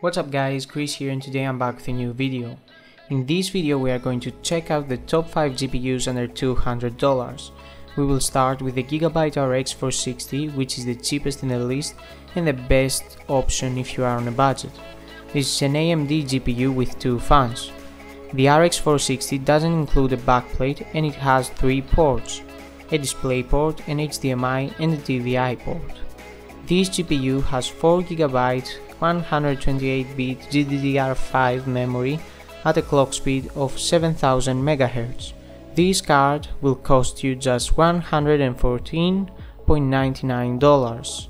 What's up guys, Chris here, and today I'm back with a new video. In this video we are going to check out the top 5 GPUs under $200. We will start with the Gigabyte RX 460, which is the cheapest in the list and the best option if you are on a budget. This is an AMD GPU with 2 fans. The RX 460 doesn't include a backplate and it has 3 ports, a display port, an HDMI and a DVI port. This GPU has 4GB 128-bit GDDR5 memory at a clock speed of 7000 MHz. This card will cost you just $114.99.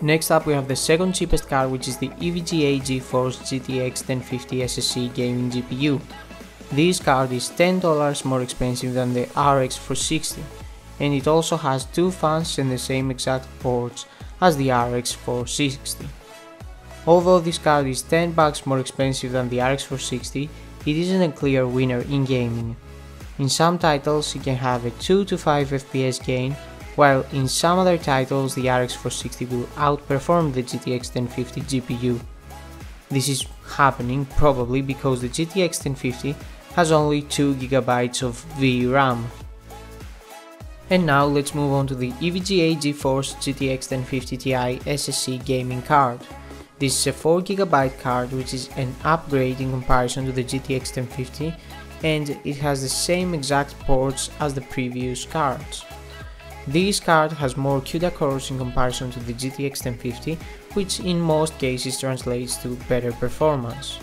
Next up we have the second cheapest card, which is the EVGA GeForce GTX 1050 SSC gaming GPU. This card is $10 more expensive than the RX 460 and it also has 2 fans and the same exact ports as the RX 460. Although this card is $10 more expensive than the RX 460, it isn't a clear winner in gaming. In some titles it can have a 2 to 5 FPS gain, while in some other titles the RX 460 will outperform the GTX 1050 GPU. This is happening probably because the GTX 1050 has only 2GB of VRAM. And now let's move on to the EVGA GeForce GTX 1050 Ti SSC gaming card. This is a 4GB card, which is an upgrade in comparison to the GTX 1050, and it has the same exact ports as the previous cards. This card has more CUDA cores in comparison to the GTX 1050, which in most cases translates to better performance.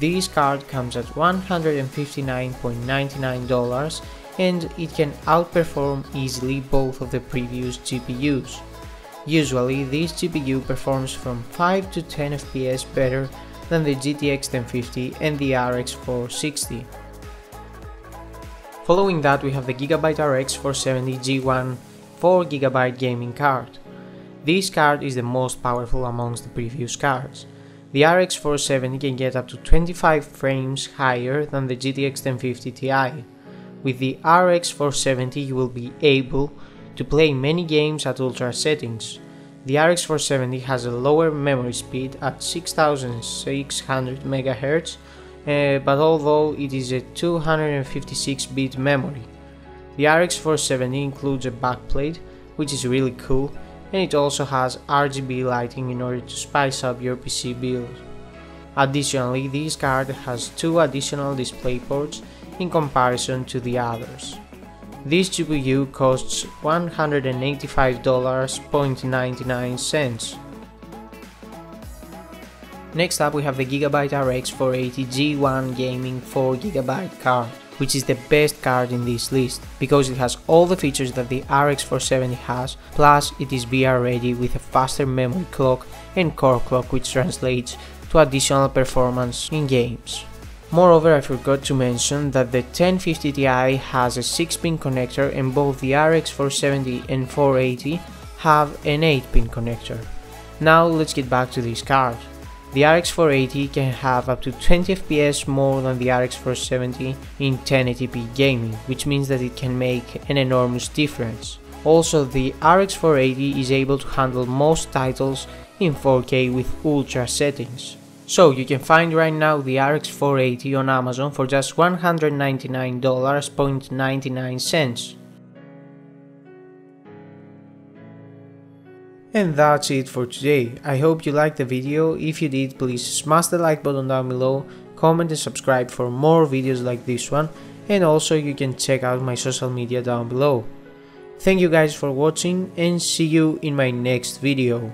This card comes at $159.99 and it can outperform easily both of the previous GPUs. Usually this GPU performs from 5 to 10 FPS better than the GTX 1050 and the RX 460. Following that we have the Gigabyte RX 470 G1 4GB gaming card. This card is the most powerful amongst the previous cards. The RX 470 can get up to 25 frames higher than the GTX 1050 Ti. With the RX 470 you will be able to play many games at ultra settings. The RX 470 has a lower memory speed at 6600 MHz, but although it is a 256-bit memory. The RX 470 includes a backplate, which is really cool, and it also has RGB lighting in order to spice up your PC build. Additionally, this card has 2 additional display ports in comparison to the others. This GPU costs $185.99. Next up we have the Gigabyte RX 480 G1 Gaming 4GB card, which is the best card in this list because it has all the features that the RX 470 has, plus it is VR ready with a faster memory clock and core clock, which translates to additional performance in games. Moreover, I forgot to mention that the 1050 Ti has a 6-pin connector and both the RX 470 and 480 have an 8-pin connector. Now let's get back to this card. The RX 480 can have up to 20 FPS more than the RX 470 in 1080p gaming, which means that it can make an enormous difference. Also, the RX 480 is able to handle most titles in 4K with ultra settings. So you can find right now the RX 480 on Amazon for just $199.99. And that's it for today. I hope you liked the video. If you did, please smash the like button down below, comment and subscribe for more videos like this one, and also you can check out my social media down below. Thank you guys for watching and see you in my next video.